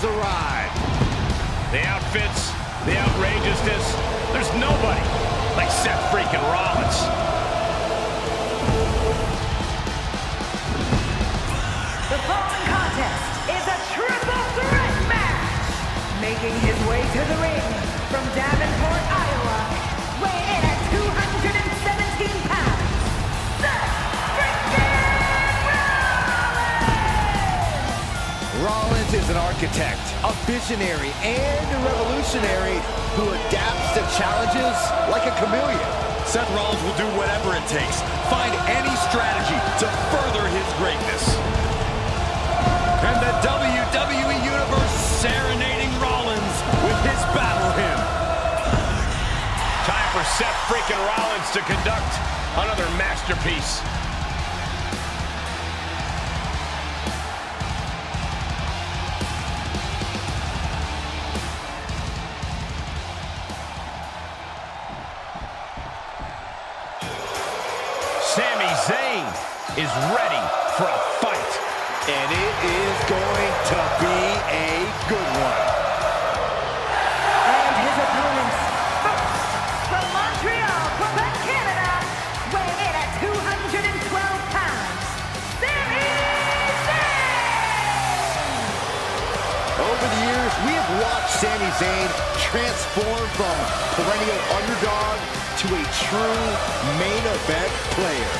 has arrived. The outfits, the outrageousness, there's nobody like Seth Freakin Rollins. The following contest is a triple threat match. Making his way to the ring from Davenport, Iowa, weighing in at 217 pounds, Seth Freakin Rollins! Rollins is an architect, a visionary, and a revolutionary who adapts to challenges like a chameleon. Seth Rollins will do whatever it takes, find any strategy to further his greatness. And the WWE Universe serenading Rollins with his battle hymn. Time for Seth Freakin Rollins to conduct another masterpiece. Sami Zayn is ready for a fight. And it is going to be a good one. And his opponents, first from Montreal, Quebec, Canada, weighing in at 212 pounds, Sami Zayn! Over the years, we have watched Sami Zayn transform from perennial underdog to a true main event player.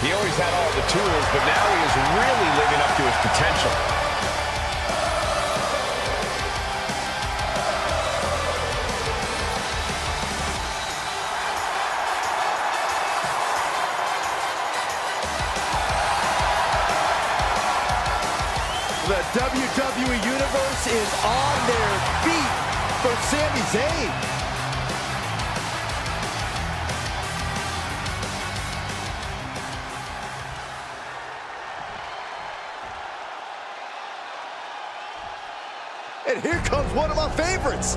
He always had all the tools, but now he is really living up to his potential. The WWE Universe is on their feet for Sami Zayn. And here comes one of my favorites.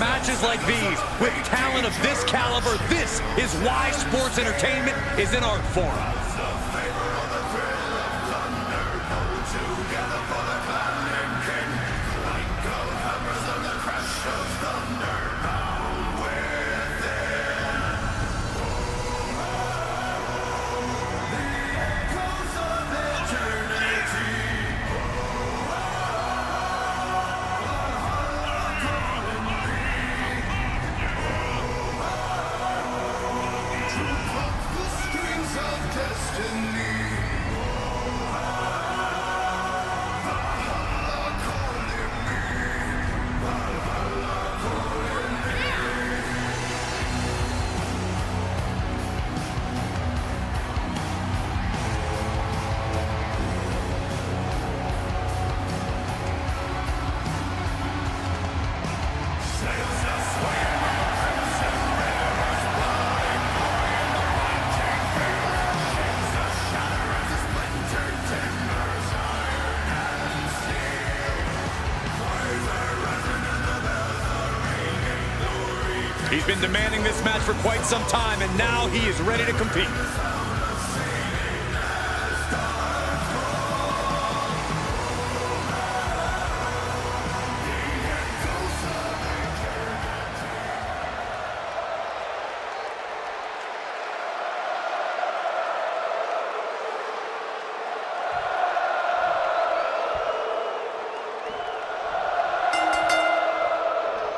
Matches like these, with talent of this caliber, this is why sports entertainment is an art form. He's been demanding this match for quite some time, and now he is ready to compete.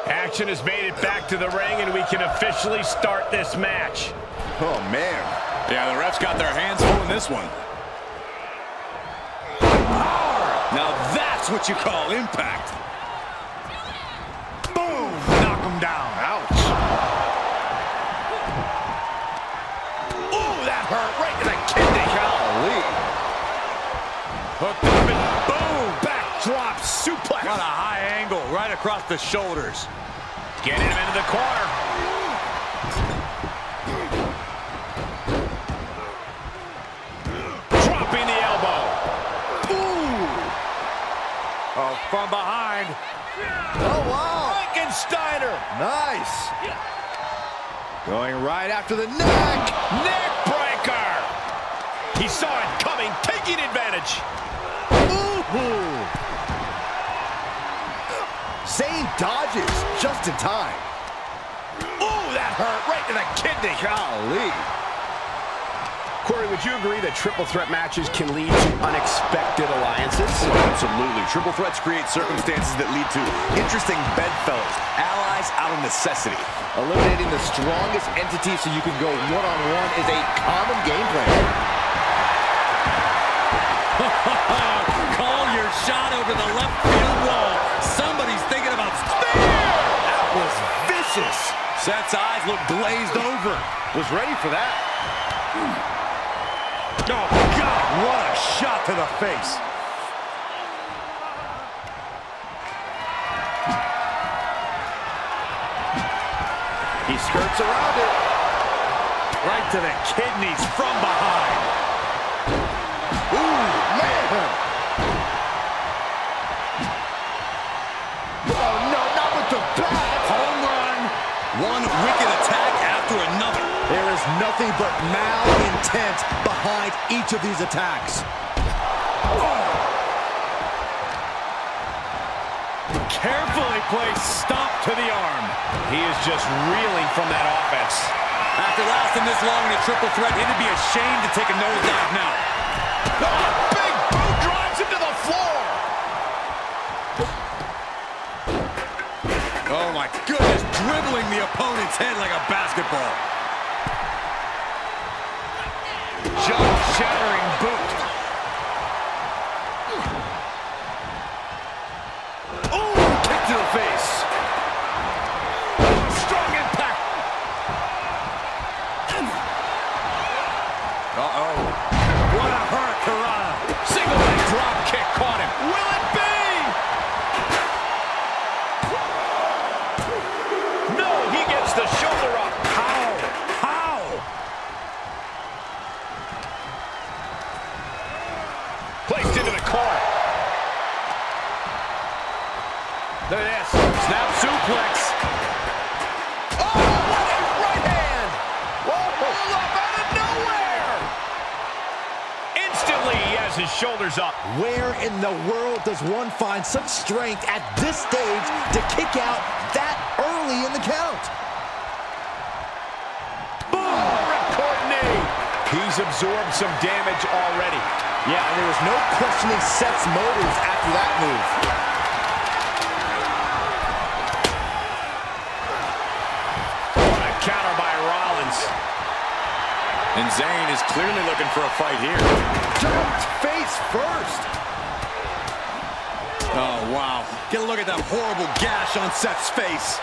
Action has made it back to the ring, and we can officially start this match. Oh, man. Yeah, the refs got their hands full in this one. Now that's what you call impact. Boom! Knock him down. Ouch. Ooh, that hurt right to the kidney. Hooked up and boom! Backdrop. suplex. What a high angle, right across the shoulders. Getting him into the corner. Dropping the elbow. Ooh. Oh, from behind. Oh, wow. Frankensteiner. Nice. Going right after the neck. Neck breaker. He saw it coming, taking advantage. Ooh. Zayn dodges just in time. Ooh, that hurt right to the kidney. Golly. Corey, would you agree that triple threat matches can lead to unexpected alliances? Absolutely. Triple threats create circumstances that lead to interesting bedfellows, allies out of necessity. Eliminating the strongest entity so you can go one-on-one is a common game plan. Call your shot over the left field wall. Somebody's thinking about spear. That was vicious. Seth's eyes look glazed over. Was ready for that. Oh, God, what a shot to the face. He skirts around it. Right to the kidneys from behind. Oh, no, not with the bat. Home run. One wicked attack after another. There is nothing but mal intent behind each of these attacks. Oh. Carefully placed stop to the arm. He is just reeling from that offense. After lasting this long in a triple threat, it would be a shame to take a nosedive now. Oh, big boot drives him to the floor. Oh, my goodness, dribbling the opponent's head like a basketball. Jaw-shattering boot. Oh, kick to the face. Strong impact. Uh-oh. What a hurricanrana. Single leg drop kick caught him. Will it be? The shoulder up. How? How? Placed into the corner. Look at this. Snap suplex. Oh, what a right hand. Whoa, pulled up out of nowhere. Instantly, he has his shoulders up. Where in the world does one find such strength at this stage to kick out that early in the count? He's absorbed some damage already. Yeah, and there was no questioning Seth's motives after that move. What a counter by Rollins. And Zayn is clearly looking for a fight here. Jumped face first. Oh, wow. Get a look at that horrible gash on Seth's face.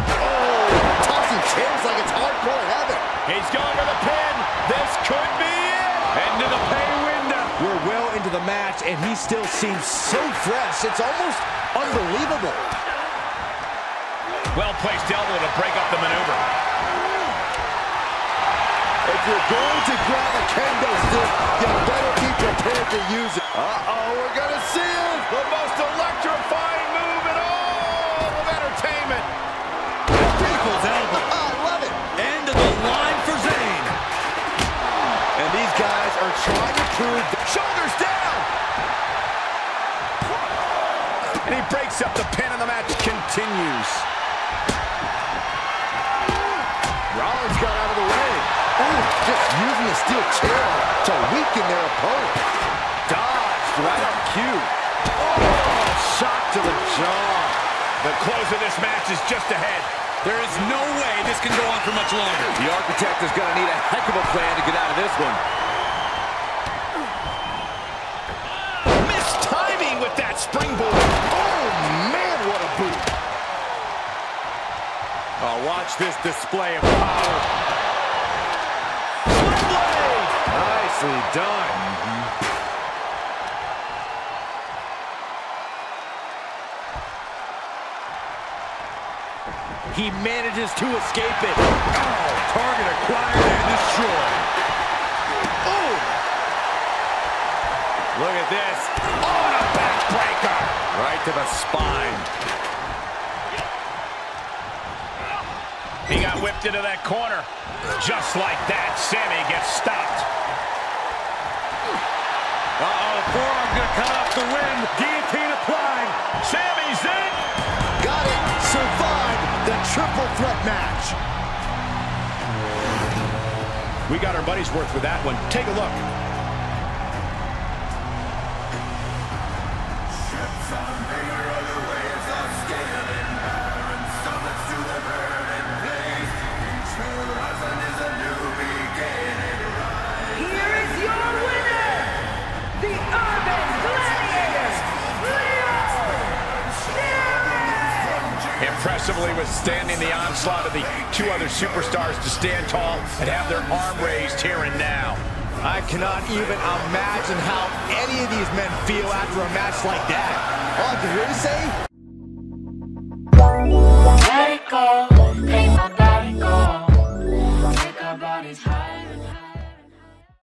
Oh, tossing chins like it's hardcore heaven. He's going for the pin. This could be it. Into the pay window. We're well into the match, and he still seems so fresh. It's almost unbelievable. Well-placed elbow to break up the maneuver. If you're going to grab a kendo stick, you better be prepared to use it. Uh-oh, we're going to see it. The most electrifying move in all of entertainment. People's elbow. I love it. End of the line. And these guys are trying to prove the shoulders down. And he breaks up the pin, and the match continues. Rollins got out of the way. Ooh, just using a steel chair to weaken their opponent. Dodged right on cue. Oh, shot to the jaw. The close of this match is just ahead. There is no way this can go on for much longer. The architect is going to need a heck of a plan to get out of this one. Missed timing with that springboard. Oh, man, what a boot. Oh, watch this display of power. Nicely done. He manages to escape it. Oh, target acquired and destroyed. Oh! Look at this. Oh, and a backbreaker. Right to the spine. He got whipped into that corner. Just like that, Sami gets stopped. Uh-oh, forearm gonna cut off the wind. Guillotine applied. Sami Zayn got it. Survived the triple threat match. We got our buddy's worth with that one. Take a look. Impressively withstanding the onslaught of the two other superstars to stand tall and have their arm raised here and now. I cannot even imagine how any of these men feel after a match like that. All I can really say? Let it go, make my body go, make our bodies higher and higher.